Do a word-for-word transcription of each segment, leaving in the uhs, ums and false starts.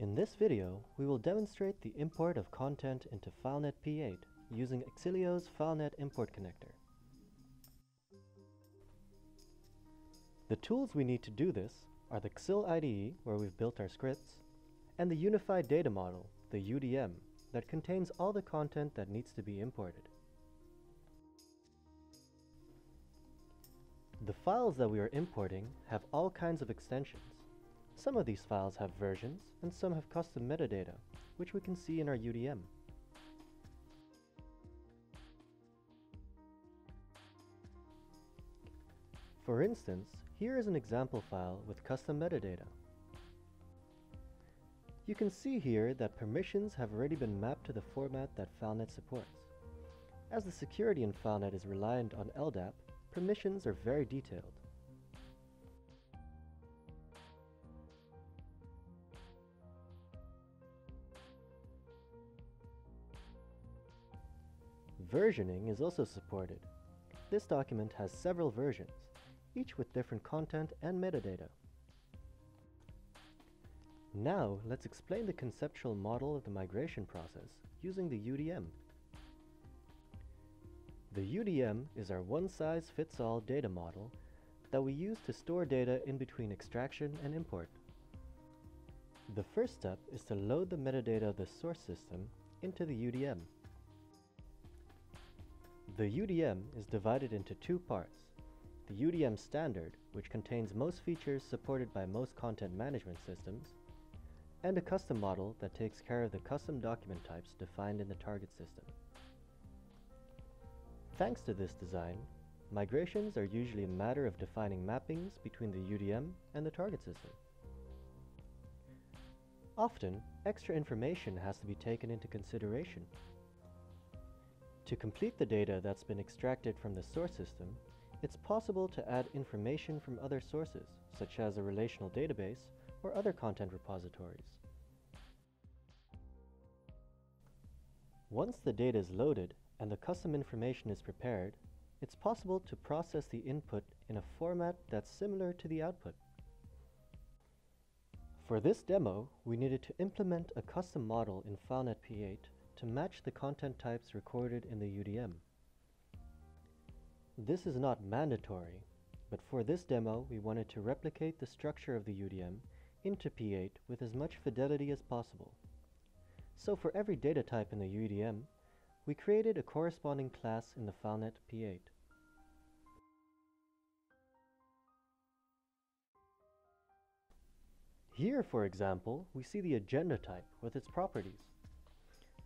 In this video, we will demonstrate the import of content into FileNet P eight using Xillio's FileNet Import Connector. The tools we need to do this are the Xill I D E, where we've built our scripts, and the Unified Data Model, the U D M, that contains all the content that needs to be imported. The files that we are importing have all kinds of extensions. Some of these files have versions, and some have custom metadata, which we can see in our U D M. For instance, here is an example file with custom metadata. You can see here that permissions have already been mapped to the format that FileNet supports. As the security in FileNet is reliant on L D A P, permissions are very detailed. Versioning is also supported. This document has several versions, each with different content and metadata. Now, let's explain the conceptual model of the migration process using the U D M. The U D M is our one-size-fits-all data model that we use to store data in between extraction and import. The first step is to load the metadata of the source system into the U D M. The U D M is divided into two parts, the U D M standard, which contains most features supported by most content management systems, and a custom model that takes care of the custom document types defined in the target system. Thanks to this design, migrations are usually a matter of defining mappings between the U D M and the target system. Often, extra information has to be taken into consideration. To complete the data that's been extracted from the source system, it's possible to add information from other sources, such as a relational database or other content repositories. Once the data is loaded and the custom information is prepared, it's possible to process the input in a format that's similar to the output. For this demo, we needed to implement a custom model in FileNet P eight to match the content types recorded in the U D M. This is not mandatory, but for this demo we wanted to replicate the structure of the U D M into P eight with as much fidelity as possible. So for every data type in the U D M, we created a corresponding class in the FileNet P eight. Here, for example, we see the agenda type with its properties.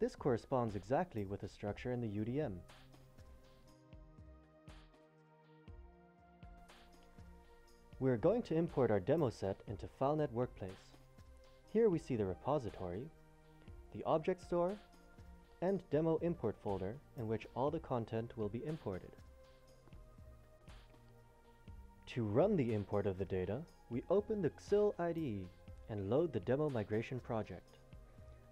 This corresponds exactly with the structure in the U D M. We're going to import our demo set into FileNet Workplace. Here we see the repository, the object store, and demo import folder in which all the content will be imported. To run the import of the data, we open the Xill I D E and load the demo migration project.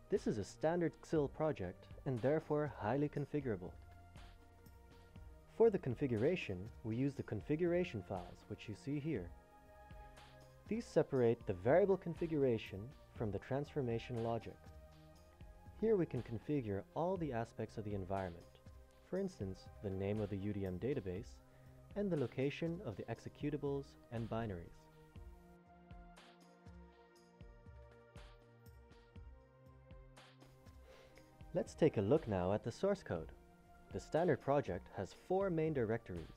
This is a standard Xill project and therefore highly configurable. For the configuration, we use the configuration files, which you see here. These separate the variable configuration from the transformation logic. Here we can configure all the aspects of the environment, for instance, the name of the U D M database and the location of the executables and binaries. Let's take a look now at the source code. The standard project has four main directories.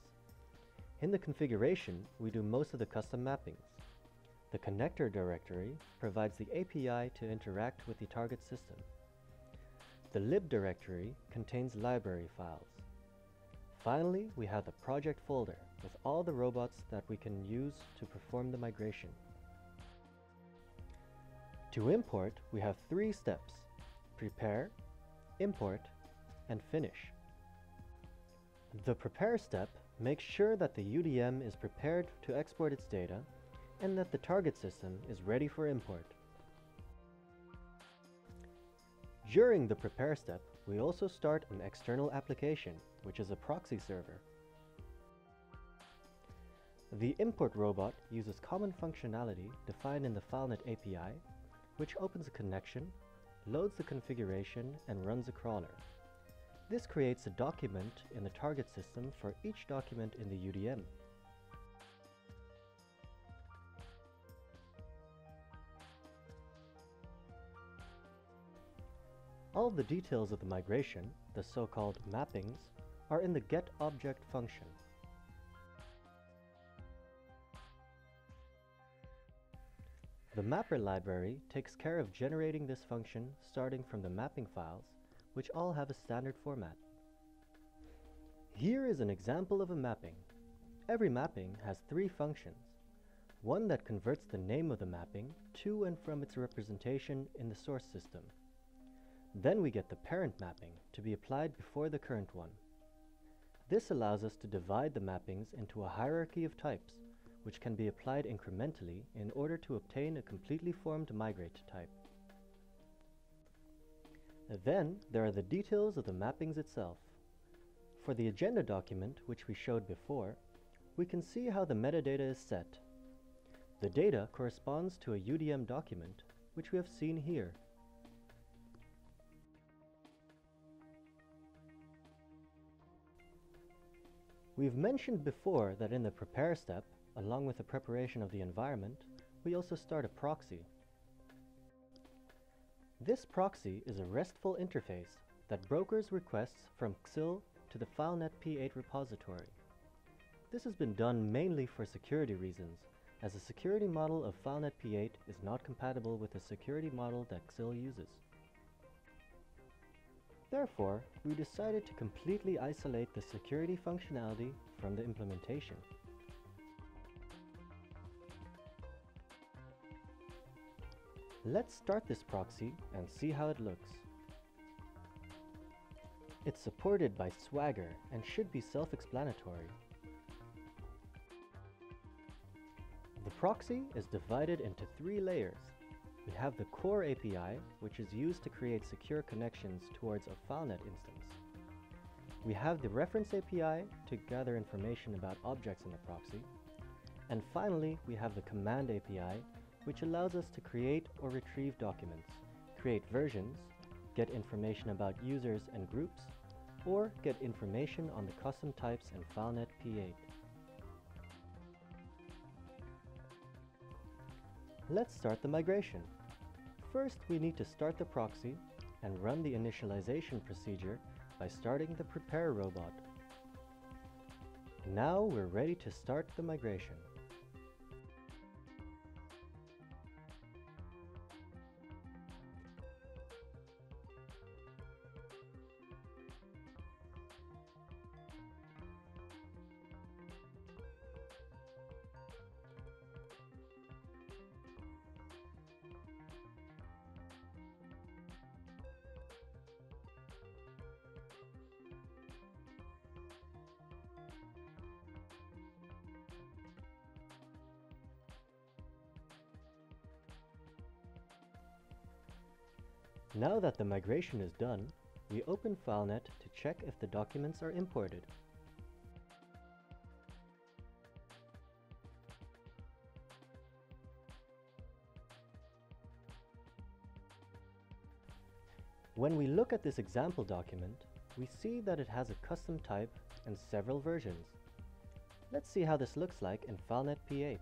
In the configuration, we do most of the custom mappings. The connector directory provides the A P I to interact with the target system. The lib directory contains library files. Finally, we have the project folder with all the robots that we can use to perform the migration. To import, we have three steps: prepare, import, and finish. The prepare step makes sure that the U D M is prepared to export its data and that the target system is ready for import. During the prepare step, we also start an external application, which is a proxy server. The import robot uses common functionality defined in the FileNet A P I which opens a connection, loads the configuration, and runs a crawler. This creates a document in the target system for each document in the U D M. All the details of the migration, the so-called mappings, are in the getObject function. The mapper library takes care of generating this function starting from the mapping files, which all have a standard format. Here is an example of a mapping. Every mapping has three functions. One that converts the name of the mapping to and from its representation in the source system. Then we get the parent mapping to be applied before the current one. This allows us to divide the mappings into a hierarchy of types, which can be applied incrementally in order to obtain a completely formed migrate type. Then there are the details of the mappings itself. For the agenda document, which we showed before, we can see how the metadata is set. The data corresponds to a U D M document, which we have seen here. We've mentioned before that in the prepare step, along with the preparation of the environment, we also start a proxy. This proxy is a RESTful interface that brokers requests from Xill to the FileNet P eight repository. This has been done mainly for security reasons, as the security model of FileNet P eight is not compatible with the security model that Xill uses. Therefore, we decided to completely isolate the security functionality from the implementation. Let's start this proxy and see how it looks. It's supported by Swagger and should be self-explanatory. The proxy is divided into three layers. We have the core A P I, which is used to create secure connections towards a FileNet instance. We have the reference A P I to gather information about objects in the proxy. And finally, we have the command A P I, which allows us to create or retrieve documents, create versions, get information about users and groups, or get information on the custom types in FileNet P eight. Let's start the migration. First, we need to start the proxy and run the initialization procedure by starting the prepare robot. Now we're ready to start the migration. Now that the migration is done, we open FileNet to check if the documents are imported. When we look at this example document, we see that it has a custom type and several versions. Let's see how this looks like in FileNet P eight.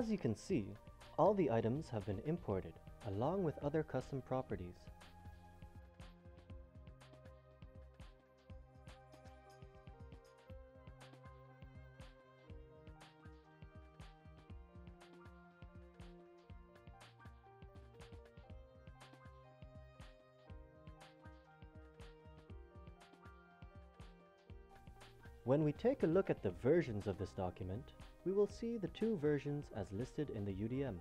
As you can see, all the items have been imported, along with other custom properties. When we take a look at the versions of this document, we will see the two versions as listed in the U D M.